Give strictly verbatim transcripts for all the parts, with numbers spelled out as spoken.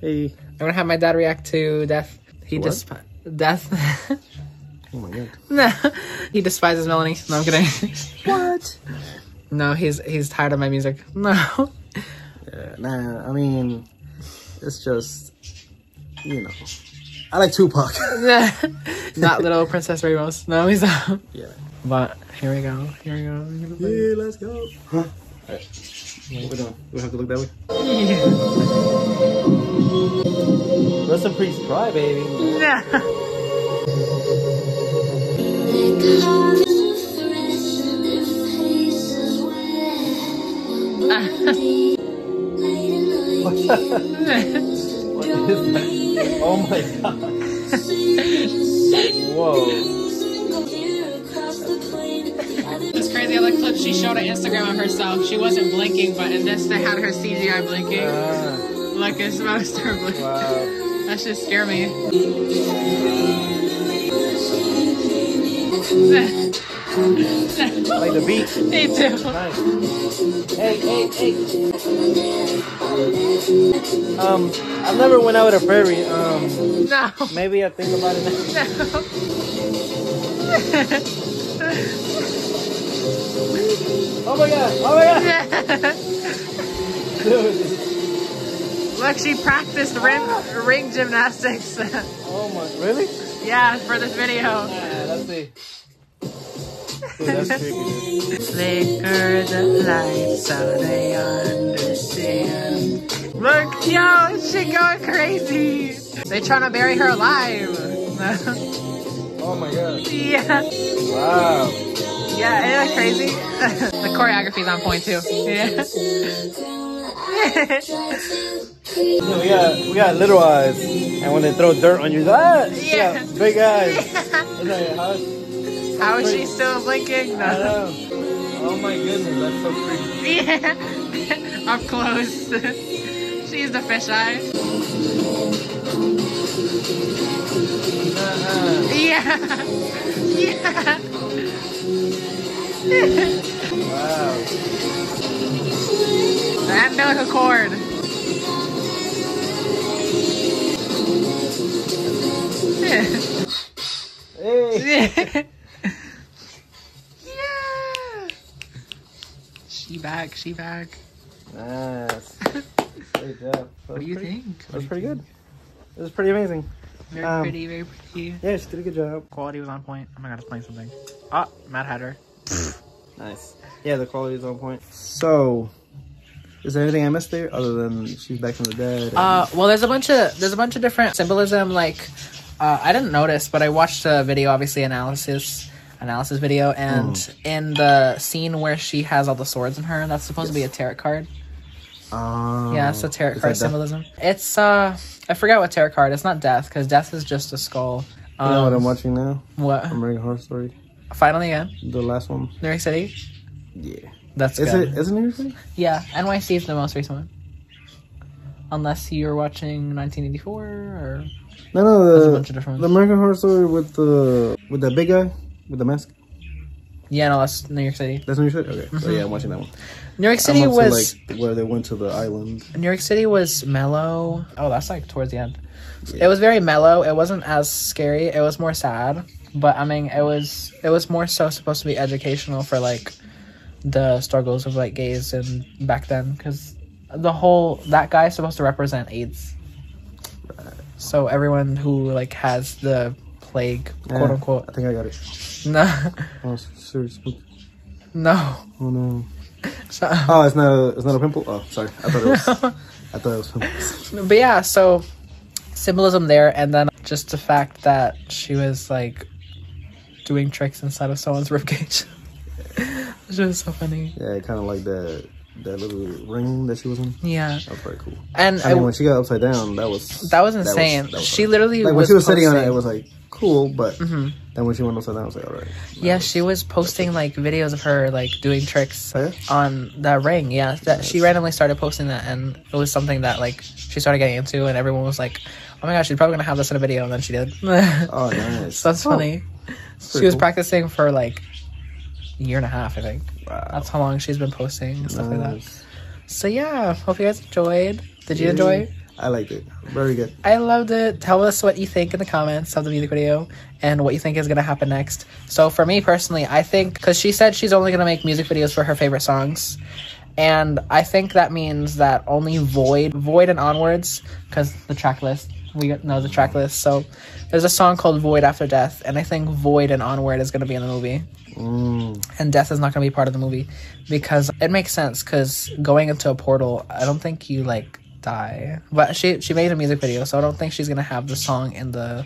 Hey. I'm gonna have my dad react to Death. He just Death. Oh my god. No, he despises Melanie. No, I'm kidding. What? No, he's he's tired of my music. No. Yeah, nah, I mean, it's just, you know, I like Tupac. Not little Princess Ramos. No, he's not. Yeah. But here we go. Here we go. Yeah, let's go. Huh? All right. What we doing? We have to look that way. Yeah. That's a priest cry, baby. Nah. What is that? Oh my god. Whoa. It's crazy. I looked like she showed an Instagram of herself. She wasn't blinking, but in this they had her C G I blinking. Uh, like it's supposed to blink. Wow. That should scare me. I like the beat. They do. Nice. Hey, hey, hey. Um, I never went out at a prairie. Um, no. Maybe I think about it now. Oh my god! Oh my god! Dude. Look, she practiced rim, ah. ring gymnastics. Oh my! Really? Yeah, for this video. Yeah, let's see. Ooh, that's tricky, dude. Flicker the lights so they understand. Look, yo, she going crazy. They trying to bury her alive. Oh my god. Yeah. Wow. Yeah, isn't that crazy? The choreography's on point too. Yeah. We got we got little eyes, and when they throw dirt on you, that ah, yeah, big eyes. Yeah. Like, how is, how is she still blinking? No. Oh my goodness, that's so creepy. Yeah, up close. She's the fisheye. Uh-huh. Yeah, yeah. Wow. That umbilical cord. Hey. Yeah. She back, she back. Nice. Great job. What do you pretty, think? That was pretty think? good. It was pretty amazing. Very um, pretty, very pretty. Yeah, she did a good job. Quality was on point. Oh my god, I was playing something. Ah, Mad Hatter. Nice. Yeah, the quality was on point. So is there anything I missed there other than she's back from the dead? Uh, well, there's a bunch of there's a bunch of different symbolism. Like, uh, I didn't notice, but I watched a video, obviously analysis analysis video, and mm. in the scene where she has all the swords in her, that's supposed yes. to be a tarot card. Um, yeah, it's a tarot card symbolism. Death? It's uh, I forgot what tarot card. It's not Death, because Death is just a skull. Um, you know what I'm watching now? What? American Horror Story. Finally, again. The last one. New York City. Yeah. That's is good. It, isn't it New York City? Yeah, N Y C is the most recent one. Unless you're watching nineteen eighty-four or... No, no, the, a bunch of different ones. The American Horror Story with the with that big guy, with the mask. Yeah, no, that's New York City. That's New York City? Okay, mm-hmm. So yeah, I'm watching that one. New York City was... To, like, where they went to the island. New York City was mellow. Oh, that's like towards the end. Yeah. It was very mellow. It wasn't as scary. It was more sad. But, I mean, it was it was more so supposed to be educational for, like... the struggles of like gays and back then, because the whole that guy is supposed to represent AIDS, right. So everyone who like has the plague, yeah, quote unquote. I think I got it. No. Oh, seriously. No. Oh no. So, oh, it's not a it's not a pimple. Oh, sorry. I thought it was. No. I thought it was pimples. But yeah, so symbolism there, and then just the fact that she was like doing tricks inside of someone's ribcage. It was so funny. Yeah, kind of like that that little ring that she was in. Yeah, that was pretty cool. And I mean, when she got upside down, that was that was insane. That was, that was she hard. Literally like, was when she was posting, sitting on it, it was like cool, but mm-hmm. then when she went upside down, I was like, all right. Yeah, was, she was posting like videos of her like doing tricks oh, yeah? on that ring. Yeah, that she randomly started posting that, and it was something that like she started getting into, and everyone was like, oh my gosh, she's probably gonna have this in a video, and then she did. Oh, nice. So that's oh, funny. That's she was cool. practicing for like. year and a half, I think. Wow. That's how long she's been posting and stuff nice. like that. So yeah, hope you guys enjoyed. Did you yeah. enjoy? I liked it. Very good. I loved it. Tell us what you think in the comments of the music video and what you think is going to happen next. So for me personally, I think, because she said she's only going to make music videos for her favorite songs. And I think that means that only Void, Void and onwards, because the track list, we know the track list. So there's a song called Void after Death, and I think Void and onward is going to be in the movie. Mm. And Death is not going to be part of the movie, because it makes sense, because going into a portal, I don't think you like die. But she she made a music video, so I don't think she's going to have the song in the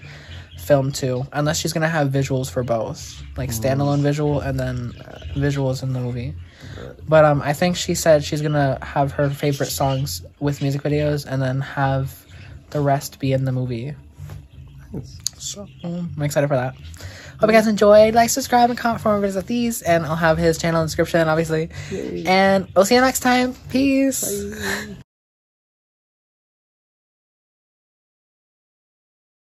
film too, unless she's going to have visuals for both, like mm. standalone visual and then visuals in the movie. But um, I think she said she's going to have her favorite songs with music videos and then have the rest be in the movie. Nice. So um, I'm excited for that. Hope you guys enjoyed. Like, subscribe, and comment for more videos like these. And I'll have his channel in the description, obviously. Yay. And we'll see you next time. Peace. Bye.